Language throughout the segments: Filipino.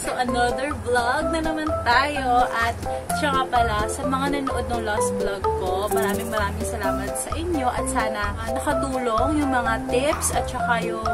So another vlog na naman tayo at siya nga pala sa mga nanood ng last vlog ko, maraming salamat sa inyo at sana nakatulong yung mga tips at saka yung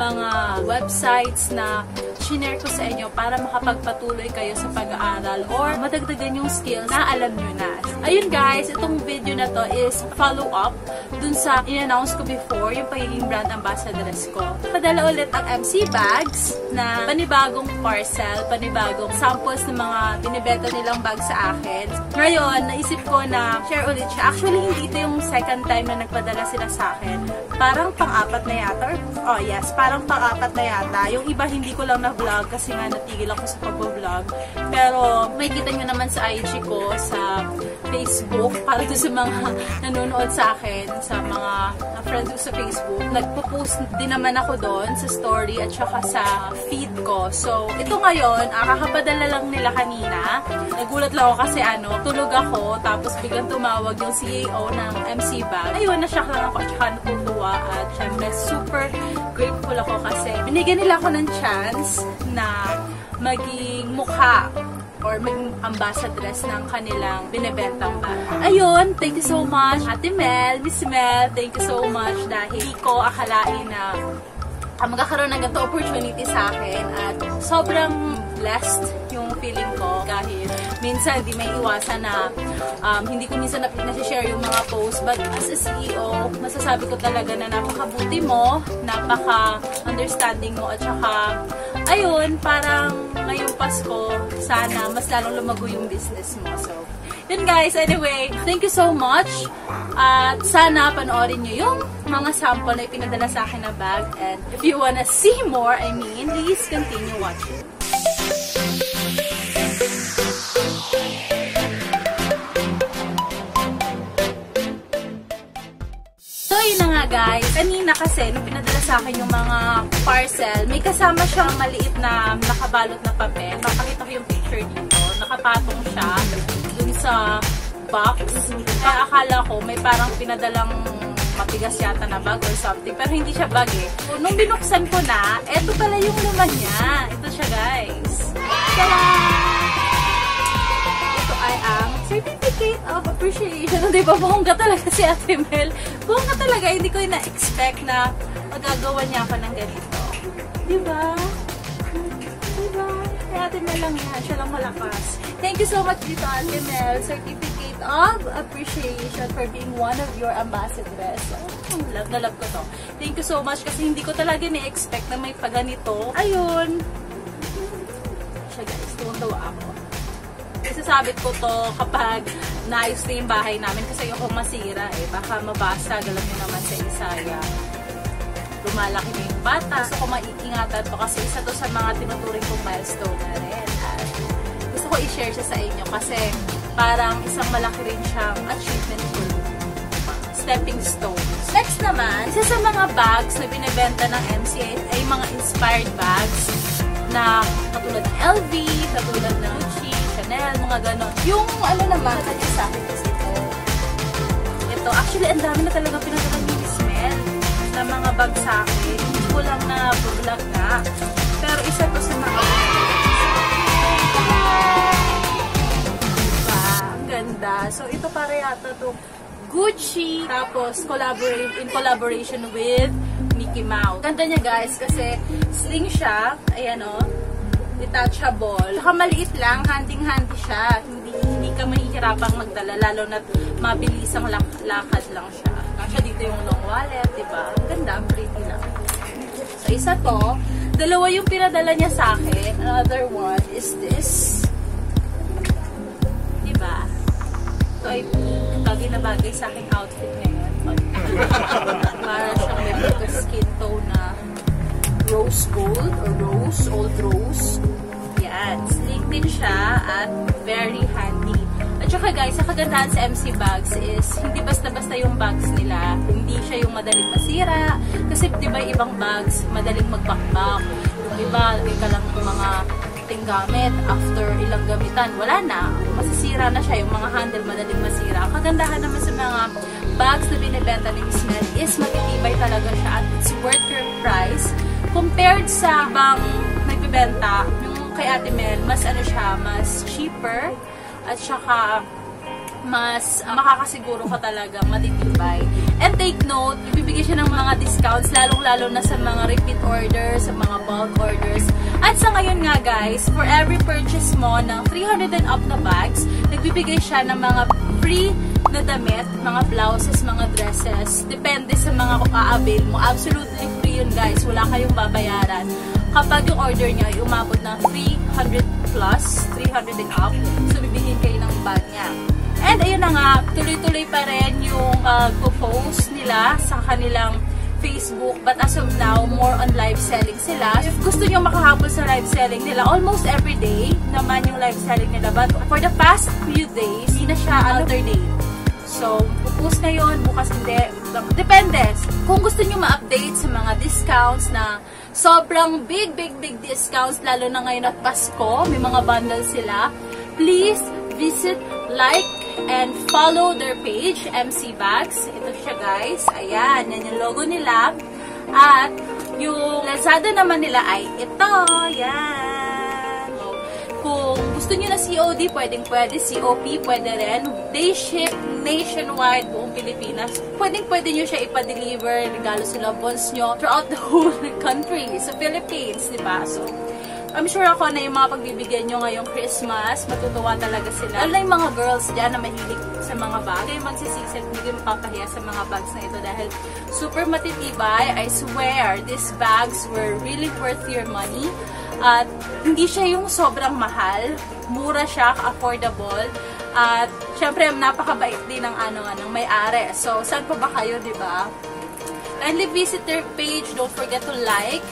mga websites na shinare ko sa inyo para makapagpatuloy kayo sa pag-aaral or madagdagan yung skills na alam nyo na. Ayun guys, itong video na to is follow up dun sa in-announce ko before yung pagiging brand ambassadoress ko. Padala ulit ang MC Bags na panibagong part panibagong samples ng mga binibenta nilang bag sa akin. Ngayon, naisip ko na share ulit siya. Actually, hindi ito yung second time na nagpadala sila sa akin. Parang pang-apat na yata. Oh yes, parang pang-apat na yata. Yung iba hindi ko lang na-vlog kasi nga natigil ako sa pag-vlog. Pero may kita nyo naman sa IG ko, sa Facebook, para to sa mga nanonood sa akin, sa mga friends ko sa Facebook. Nagpo-post din naman ako doon sa story at saka sa feed ko. So, ito ngayon, kakapadala lang nila kanina. Nagulat lang ako kasi tulog ako, tapos biglang tumawag yung CEO ng MC Bag. Ayun, nasyak lang ako at saka natutuwa at syempre super grateful ako kasi binigyan nila ako ng chance na maging mukha or maging ambassadress ng kanilang binibentang bag. Ayun, thank you so much Ate Mel, Ms. Mel, thank you so much dahil hindi ko akalain na magkakaroon ng ganito opportunity sa akin at sobrang blessed yung feeling ko kahit minsan di may iwasan na hindi ko minsan na-share yung mga posts but as a CEO, masasabi ko talaga na napakabuti mo, napaka-understanding mo at saka ayun, parang ngayong Pasko, sana mas lalong lumago yung business mo. So, yun guys, anyway, thank you so much. At sana panoorin nyo yung mga sample na ipinadala sa akin na bag. And if you wanna see more, please continue watching. So, yun na nga guys. Kanina kasi, nung pinadala sa akin yung mga parcel, may kasama siyang maliit na nakabalot na papel. Papakita ko yung picture dito. Nakapatong siya sa box. Kaya akala ko may parang pinadalang matigas yata na bag or something. Pero hindi siya bag eh. So, nung binuksan ko na, eto pala yung laman niya. Ito siya guys. Tada! Ito ay ang certificate of appreciation. Diba? Bongga talaga si Ate Mel. Bongga talaga. Hindi ko na-expect na magagawa niya ako ng ganito. Diba? Ate Mel lang yan. Siya lang malakas. Thank you so much dito, Ate Mel. Certificate of appreciation for being one of your ambassadors. Oh, love na love ko to. Thank you so much kasi hindi ko talaga na-expect na may paganito. Ayun. Siya guys, tuwang-tuwa ako. Isasabit ko to kapag naayos na yung bahay namin kasi ayoko masira eh. Baka mabasag. Alam nyo naman sa Isaya. Lumalaki na yung bata. Gusto ko maiingatan po kasi isa to sa mga tinuturing kong milestone na rin. At gusto ko i-share siya sa inyo kasi parang isang malaki rin siyang achievement ko. Stepping stone. Next naman, isa sa mga bags na binibenta ng MCA ay mga inspired bags na katulad ng LV, katulad ng Gucci, Chanel, mga ganon. Yung naman, kanya sa akin kasi ito. Ito, actually, ang dami na talaga pinagalang yung smell na mga bag sa akin. Hindi ko lang na vlog na. Pero isa to sa mga diba? Ang ganda. So, ito para yata to Gucci. Tapos, in collaboration with Mickey Mouse. Ganda niya guys kasi sling siya. Ayan o. Detachable. Saka maliit lang. Handing-handy siya. Hindi ka mahihirapang magdala. Lalo na mabilisang lakad lang siya. Kasi dito yung long wallet, diba? Ang ganda, pretty lang. So, isa to. Dalawa yung pinadala niya sa akin. Another one is this. Diba? Ito ay bagay na bagay sa aking outfit ngayon. Para siyang may mga skin tone na rose gold or rose, old rose. Yan. Sling din siya at very handy. At Tsaka guys, ang kagandahan sa MC Bags is hindi basta-basta yung bags nila. Hindi siya yung madaling masira. Kasi di ba ibang bags, madaling magbakbak. Yung iba, lagay ka lang ng mga gamit, after ilang gamitan, wala na. Masisira na siya. Yung mga handle, madaling masira. Ang kagandahan naman sa mga bags na binibenta ni Ms. Mel is matitibay talaga siya at it's worth your price. Compared sa ibang nagbibenta, yung kay Ate Mel, mas ano siya, mas cheaper at saka mas makakasiguro ka talaga matitibay. And take note, ibibigay siya ng mga discounts, lalong-lalo na sa mga repeat orders, sa mga bulk orders. At sa ngayon nga guys, for every purchase mo ng 300 and up na bags, nagbibigay siya ng mga free na damit, mga blouses, mga dresses, depende sa mga kaka-avail mo. Absolutely free yun guys, wala kayong babayaran. Kapag yung order niya ay umabot ng 300 plus, 300 and up, so bibihin kayo ng bag niya. And ayun na nga, tuloy-tuloy pa rin yung go-post nila sa kanilang Facebook. But as of now, more on live selling sila. If gusto nyo makahabol sa live selling nila, almost every day naman yung live selling nila. But for the past few days, hindi na siya alternate. So, pupost na yun, bukas hindi. Depende. Kung gusto nyo ma-update sa mga discounts na sobrang big discounts, lalo na ngayon at Pasko, may mga bundles sila, please visit, like, and follow their page, MC Bags. Ito siya guys. Ayan, yan yung logo nila. At yung Lazada naman nila ay ito. Ayan. Kung gusto nyo na COD, pwedeng-pwede. COP, pwede rin. They ship nationwide, buong Pilipinas. Pwedeng-pwede nyo siya ipa-deliver, regalo sa loved ones nyo throughout the whole country. So, Philippines, diba? So, I'm sure ako na yung mga pagbibigyan nyo ngayong Christmas, matutuwa talaga sila. Lalo na yung mga girls dyan na mahilig sa mga bag. Kayo magsisisi at hindi mapapahiya sa mga bags na ito dahil super matitibay. I swear, these bags were really worth your money. At hindi siya yung sobrang mahal. Mura siya, affordable. At syempre, napakabait din ng may-ari. So, saan pa ba kayo, diba? Kindly visit their page. Don't forget to like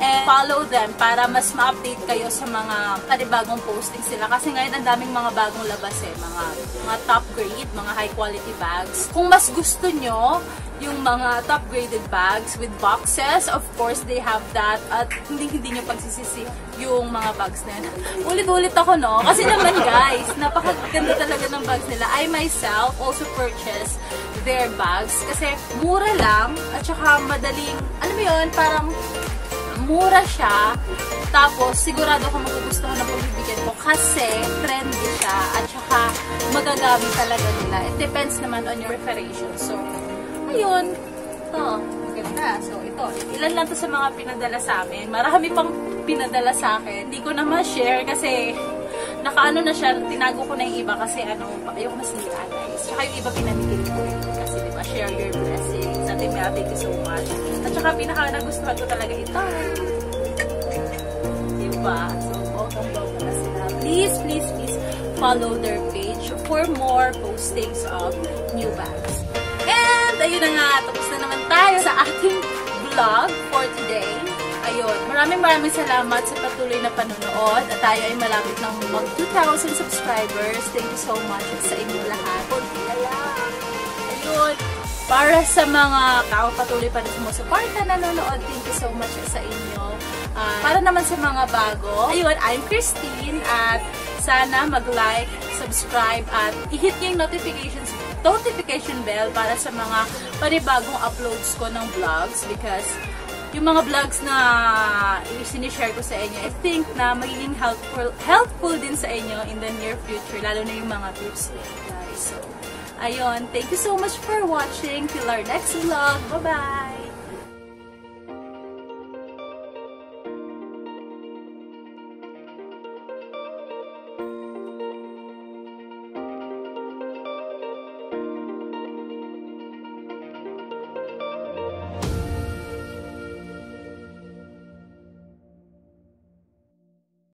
and follow them para mas ma-update kayo sa mga panibagong posting sila. Kasi ngayon, ang daming mga bagong labas eh. Mga top grade, mga high quality bags. Kung mas gusto nyo yung mga top graded bags with boxes, of course, they have that. At hindi nyo pagsisisi yung mga bags na yun. Ulit-ulit ako, no? Kasi naman, guys, napakaganda talaga ng bags nila. I myself also purchased their bags. Kasi mura lang at saka madaling, alam mo yun, parang mura siya, tapos sigurado ako magugustuhan ng pagbibigyan ko kasi trendy siya at saka magagamit talaga nila. It depends naman on your preference. So, ayun. Ito, maganda. So, ito. Ilan lang to sa mga pinadala sa amin. Marami pang pinadala sa akin. Hindi ko na ma-share kasi nakaano na siya. Tinago ko na yung iba kasi ayoko nasira guys. Tsaka yung iba pinamigil ko kasi diba, share your blessings. Thank you so much. At saka pinaka-nagustuhan ko talaga ito. Diba? So, welcome na sila. Please follow their page for more postings of new bags. And, ayun na nga. Tapos na naman tayo sa ating vlog for today. Ayun. Maraming salamat sa patuloy na panunood. At tayo ay malapit ng mag 2,000 subscribers. Thank you so much sa inyo lahat. Ayun. Para sa mga tao patuloy pa rin sumusuporta, nanonood, thank you so much sa inyo. Para naman sa mga bago, ayun, I'm Christine at sana mag-like, subscribe at i-hit yung notification bell para sa mga panibagong uploads ko ng vlogs because yung mga vlogs na sinishare ko sa inyo, I think na magiging helpful din sa inyo in the near future, lalo na yung mga tips guys. So, ayun, thank you so much for watching. Till our next vlog. Bye-bye!